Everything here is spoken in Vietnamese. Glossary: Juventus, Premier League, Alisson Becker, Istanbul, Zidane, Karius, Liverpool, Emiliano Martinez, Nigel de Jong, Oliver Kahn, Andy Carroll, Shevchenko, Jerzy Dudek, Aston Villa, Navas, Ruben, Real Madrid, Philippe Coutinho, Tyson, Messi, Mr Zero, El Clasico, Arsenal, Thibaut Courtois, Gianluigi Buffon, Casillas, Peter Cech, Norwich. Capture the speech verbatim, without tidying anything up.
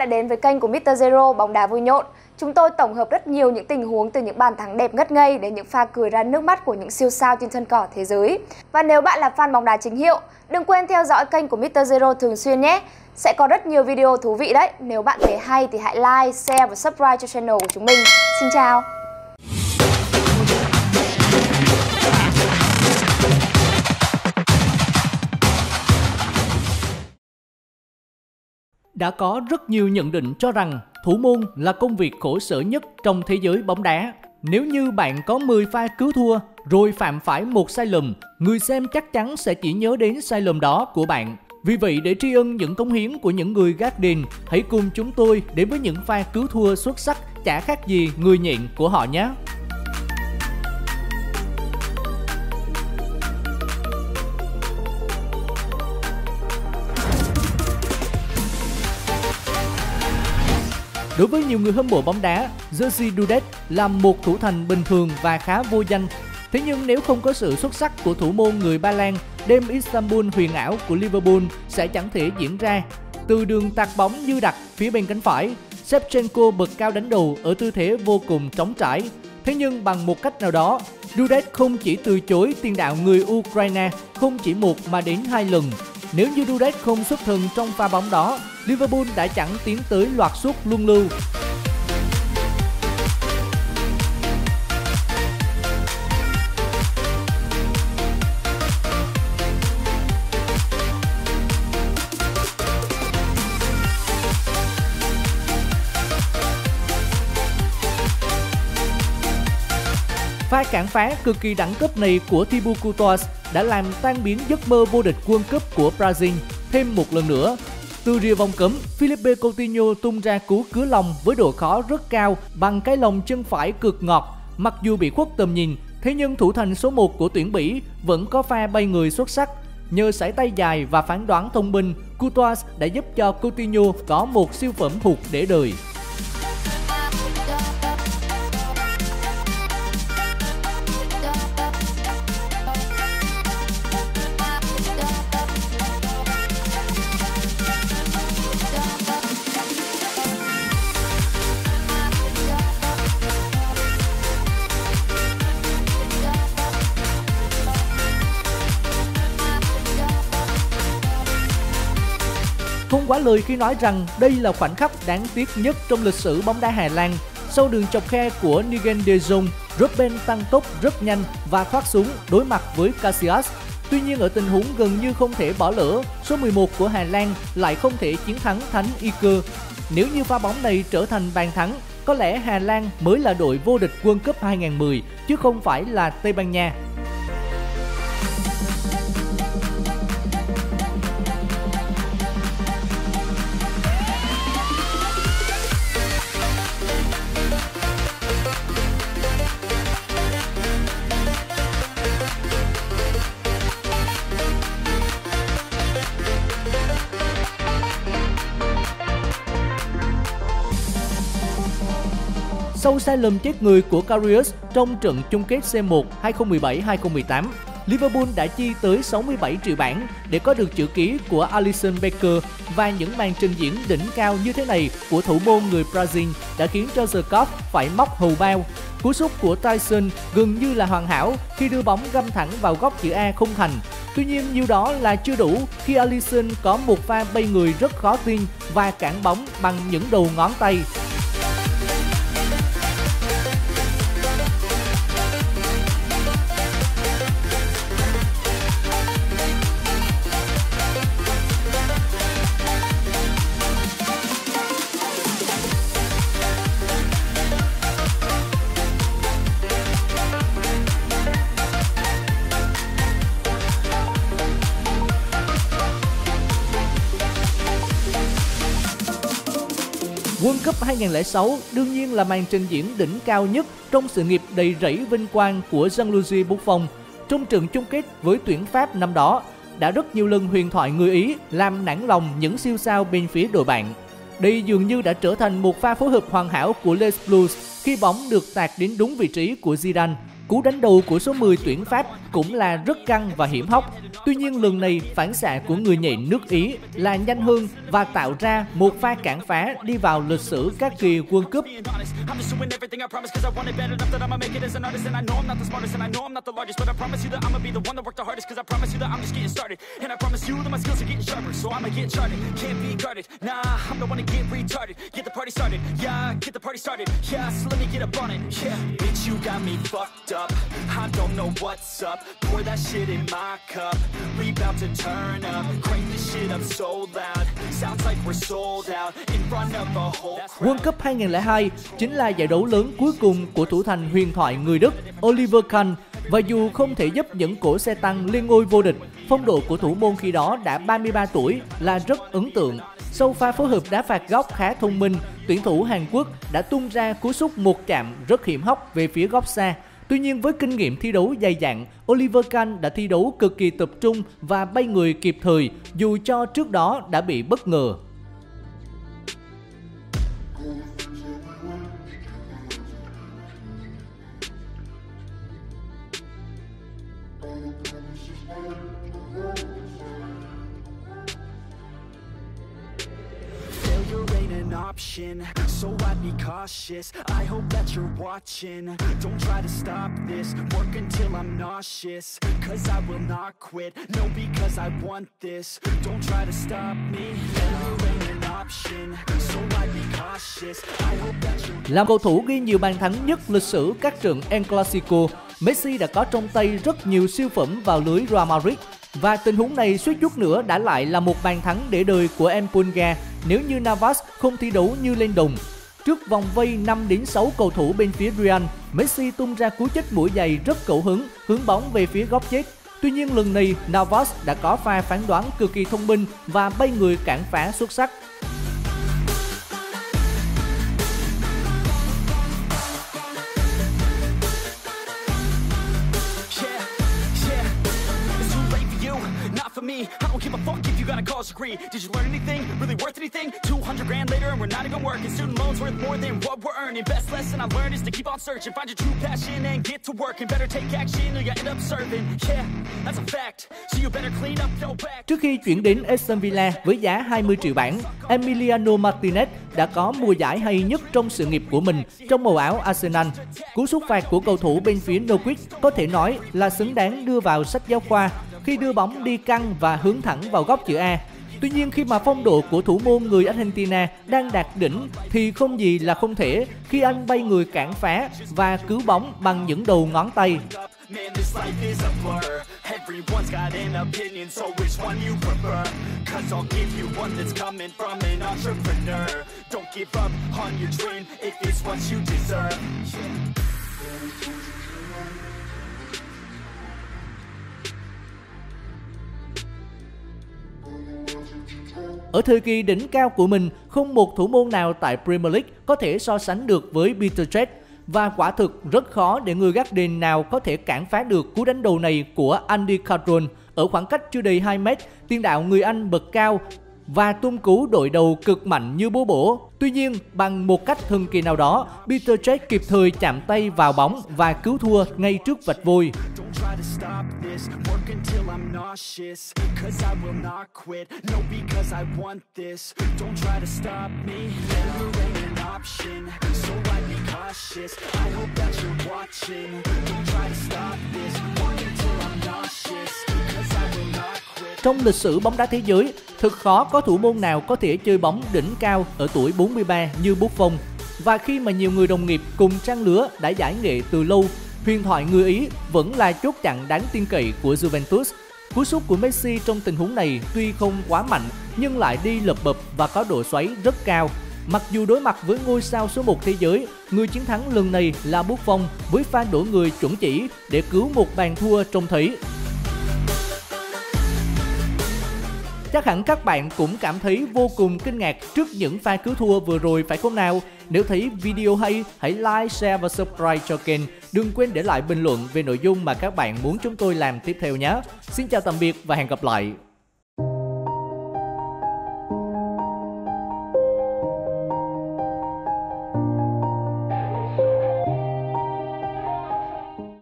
đã đến với kênh của Mr Zero Bóng Đá Vui Nhộn. Chúng tôi tổng hợp rất nhiều những tình huống từ những bàn thắng đẹp ngất ngây đến những pha cười ra nước mắt của những siêu sao trên sân cỏ thế giới. Và nếu bạn là fan bóng đá chính hiệu, đừng quên theo dõi kênh của Mr Zero thường xuyên nhé. Sẽ có rất nhiều video thú vị đấy. Nếu bạn thấy hay thì hãy like, share và subscribe cho channel của chúng mình. Xin chào! Đã có rất nhiều nhận định cho rằng thủ môn là công việc khổ sở nhất trong thế giới bóng đá. Nếu như bạn có mười pha cứu thua rồi phạm phải một sai lầm, người xem chắc chắn sẽ chỉ nhớ đến sai lầm đó của bạn. Vì vậy, để tri ân những cống hiến của những người gác đền, hãy cùng chúng tôi đến với những pha cứu thua xuất sắc chả khác gì người nhện của họ nhé. Đối với nhiều người hâm mộ bóng đá, Jerzy Dudek là một thủ thành bình thường và khá vô danh. Thế nhưng nếu không có sự xuất sắc của thủ môn người Ba Lan, đêm Istanbul huyền ảo của Liverpool sẽ chẳng thể diễn ra. Từ đường tạt bóng như đặc phía bên cánh phải, Shevchenko bật cao đánh đầu ở tư thế vô cùng trống trải. Thế nhưng bằng một cách nào đó, Dudek không chỉ từ chối tiền đạo người Ukraine không chỉ một mà đến hai lần. Nếu như Dudek không xuất thần trong pha bóng đó, Liverpool đã chẳng tiến tới loạt sút luân lưu. Pha cản phá cực kỳ đẳng cấp này của Thibaut Courtois đã làm tan biến giấc mơ vô địch World Cup của Brazil thêm một lần nữa. Từ rìa vòng cấm, Philippe Coutinho tung ra cú cứa lòng với độ khó rất cao bằng cái lòng chân phải cực ngọt. Mặc dù bị khuất tầm nhìn, thế nhưng thủ thành số một của tuyển Bỉ vẫn có pha bay người xuất sắc. Nhờ sải tay dài và phán đoán thông minh, Courtois đã giúp cho Coutinho có một siêu phẩm thuộc để đời. Không quá lời khi nói rằng đây là khoảnh khắc đáng tiếc nhất trong lịch sử bóng đá Hà Lan. Sau đường chọc khe của Nigel de Jong, Ruben tăng tốc rất nhanh và thoát xuống đối mặt với Casillas. Tuy nhiên ở tình huống gần như không thể bỏ lỡ, số mười một của Hà Lan lại không thể chiến thắng Thánh Iker. Nếu như pha bóng này trở thành bàn thắng, có lẽ Hà Lan mới là đội vô địch World Cup hai không một không chứ không phải là Tây Ban Nha. Sau sai lầm chết người của Karius trong trận chung kết C một hai không một bảy hai không một tám, Liverpool đã chi tới sáu mươi bảy triệu bảng để có được chữ ký của Alisson Becker, và những màn trình diễn đỉnh cao như thế này của thủ môn người Brazil đã khiến cho The Cop phải móc hầu bao. Cú sút của Tyson gần như là hoàn hảo khi đưa bóng găm thẳng vào góc chữ A khung thành. Tuy nhiên nhiêu đó là chưa đủ khi Alisson có một pha bay người rất khó tin và cản bóng bằng những đầu ngón tay. World Cup hai không không sáu đương nhiên là màn trình diễn đỉnh cao nhất trong sự nghiệp đầy rẫy vinh quang của Gianluigi Buffon. Trong trận chung kết với tuyển Pháp năm đó, đã rất nhiều lần huyền thoại người Ý làm nản lòng những siêu sao bên phía đội bạn. Đây dường như đã trở thành một pha phối hợp hoàn hảo của Les Blues khi bóng được tạt đến đúng vị trí của Zidane. Cú đánh đầu của số mười tuyển Pháp cũng là rất căng và hiểm hóc. Tuy nhiên lần này phản xạ của người nhảy nước Ý là nhanh hơn và tạo ra một pha cản phá đi vào lịch sử các kỳ World Cup. I don't know what's up, pour that shit in my cup, we bout to turn up, crank this shit up so loud, sounds like we're sold out, in front of a whole crowd. World Cup hai không không hai chính là giải đấu lớn cuối cùng của thủ thành huyền thoại người Đức Oliver Kahn, và dù không thể giúp những cỗ xe tăng lên ngôi vô địch, phong độ của thủ môn khi đó đã ba mươi ba tuổi là rất ấn tượng. Sau pha phối hợp đá phạt góc khá thông minh, tuyển thủ Hàn Quốc đã tung ra cú sút một chạm rất hiểm hóc về phía góc xa. Tuy nhiên với kinh nghiệm thi đấu dày dặn, Oliver Kahn đã thi đấu cực kỳ tập trung và bay người kịp thời dù cho trước đó đã bị bất ngờ. Option, so I'd be cautious. I hope that you're watching. Don't try to stop this. Work until I'm nauseous. Cause I will not quit. No, because I want this. Don't try to stop me. Never ain't an option. So I'd be cautious. I hope that you're... Làm cầu thủ ghi nhiều bàn thắng nhất lịch sử các trận El Clasico, Messi đã có trong tay rất nhiều siêu phẩm vào lưới Real Madrid. Và tình huống này suýt chút nữa đã lại là một bàn thắng để đời của Empunga nếu như Navas không thi đấu như lên đồng. Trước vòng vây năm đến sáu cầu thủ bên phía Real, Messi tung ra cú chích mũi giày rất cẩu hứng, hướng bóng về phía góc chết. Tuy nhiên lần này Navas đã có pha phán đoán cực kỳ thông minh và bay người cản phá xuất sắc. Did you learn anything? Really worth anything? two hundred grand later and we're not even working. Student loans worth more than what we're earning. Best lesson I learned is to keep on searching. Find your true passion and get to work. And better take action or you end up serving. Yeah, that's a fact. So you better clean up your back. Trước khi chuyển đến Aston Villa với giá hai mươi triệu bảng, Emiliano Martinez đã có mùa giải hay nhất trong sự nghiệp của mình trong màu áo Arsenal. Cú sút phạt của cầu thủ bên phía Norwich có thể nói là xứng đáng đưa vào sách giáo khoa khi đưa bóng đi căng và hướng thẳng vào góc chữ A. Tuy nhiên khi mà phong độ của thủ môn người Argentina đang đạt đỉnh thì không gì là không thể khi anh bay người cản phá và cứu bóng bằng những đầu ngón tay. Ở thời kỳ đỉnh cao của mình, không một thủ môn nào tại Premier League có thể so sánh được với Peter Cech, và quả thực rất khó để người gác đền nào có thể cản phá được cú đánh đầu này của Andy Carroll ở khoảng cách chưa đầy hai mét. Tiền đạo người Anh bật cao và tung cú đội đầu cực mạnh như búa bổ. Tuy nhiên, bằng một cách thần kỳ nào đó, Peter Cech kịp thời chạm tay vào bóng và cứu thua ngay trước vạch vôi. Trong lịch sử bóng đá thế giới, thật khó có thủ môn nào có thể chơi bóng đỉnh cao ở tuổi bốn mươi ba như Buffon. Và khi mà nhiều người đồng nghiệp cùng trang lứa đã giải nghệ từ lâu, huyền thoại người Ý vẫn là chốt chặn đáng tin cậy của Juventus. Cú sút của Messi trong tình huống này tuy không quá mạnh nhưng lại đi lập bập và có độ xoáy rất cao. Mặc dù đối mặt với ngôi sao số một thế giới, người chiến thắng lần này là Buffon với pha đổ người chuẩn chỉ để cứu một bàn thua trông thấy. Chắc hẳn các bạn cũng cảm thấy vô cùng kinh ngạc trước những pha cứu thua vừa rồi phải không nào? Nếu thấy video hay, hãy like, share và subscribe cho kênh. Đừng quên để lại bình luận về nội dung mà các bạn muốn chúng tôi làm tiếp theo nhé. Xin chào tạm biệt và hẹn gặp lại.